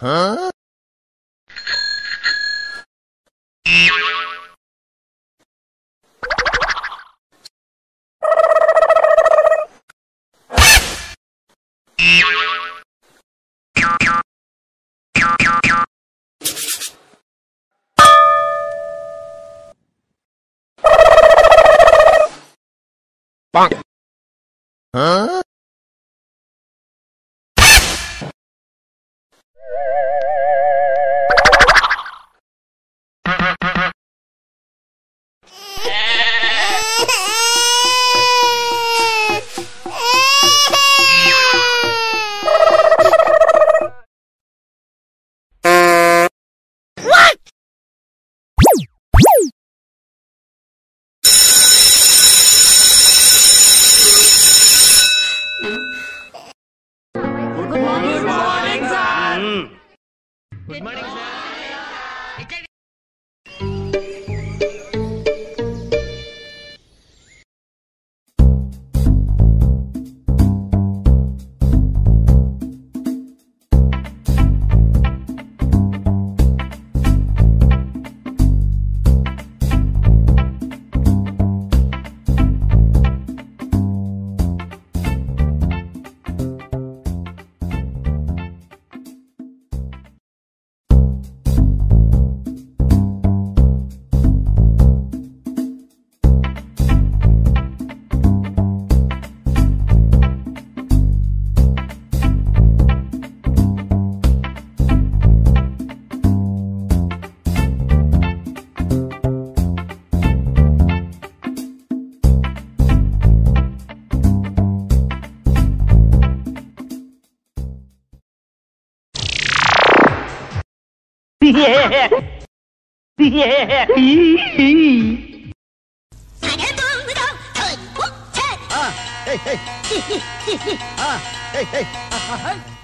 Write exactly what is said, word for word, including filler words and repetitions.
Huh? Bonk. Huh? Good morning, sir. Yeah. Yeah. Ah, hey, hey. Ah, hey, hey.